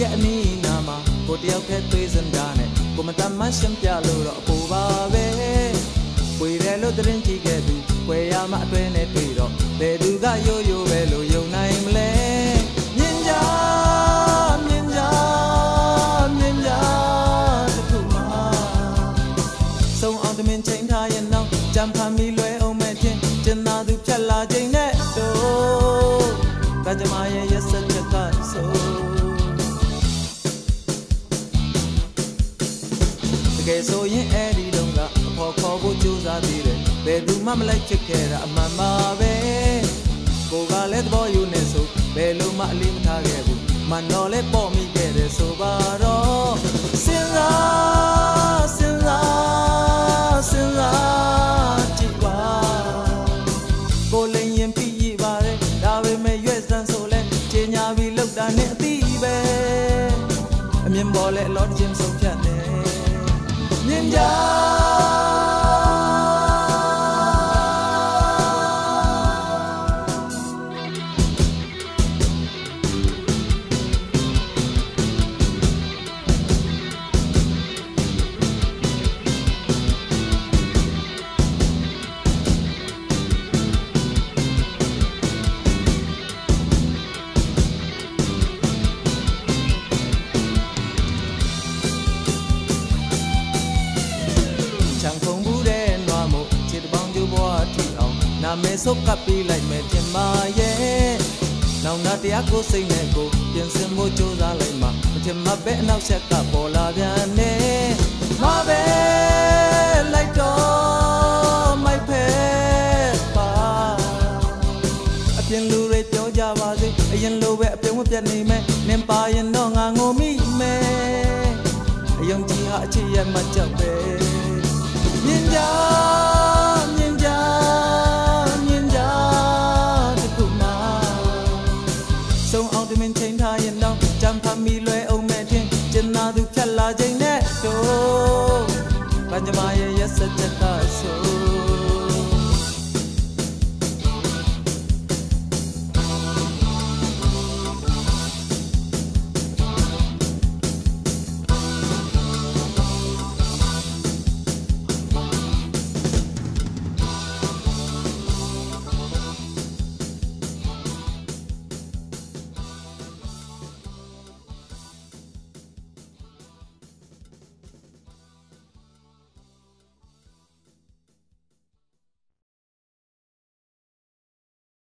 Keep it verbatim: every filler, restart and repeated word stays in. ya mi nama cô tiêu kết tuy dân đà này cô mà tâm mắt xem cha lưu rõ phù ba về quỳ ra lối trên chỉ kể từ quê ya mã quê này tùy rõ về từ ga yo yo về lưu yo này mle nhìn ra nhìn ra nhìn ra thật thù mà sông ao từ miền tránh tha yên nông chăm pha mi lối ôm mẹ trên chân na từ chân là trên nét đồ ta chăm ai ye sân chân tan số kể số những em đi đông lạ khó khó vô chiêu ra đi đấy về đúng mắt lấy chiếc kẻ đã mà mà về cô gái lết bỏ yêu nè số về lưu mạ lim tha ghé bụng mà nó lết bỏ mi kẻ để số ba đó xin ra xin ra xin ra chị qua cô lên yên phi gì ba đấy đã về mẹ duyệt gian số lên trên nhà vì lúc đã nẹt tí về em yên bỏ lệ lót chim sống chặt đấy Ninja mẹ sốc cặp đi lại mẹ thêm mà ye nào na tia cô sinh mẹ cô tiền xem môi trôi ra lại mà thêm mà bé nào sẽ cả bỏ là đàn nè mà bé lại cho mai phê pa tiền lưu rơi tiêu ra ba gì yên lưu bé tiếng một tiền này mẹ nem pa yên nó ngang ngô mi mẹ yên chi hạ chi yên mà trở về nhìn ra mi lối ông mẹ thiên chân na du khát là dây nè đồ ban cho mai yes chân ta số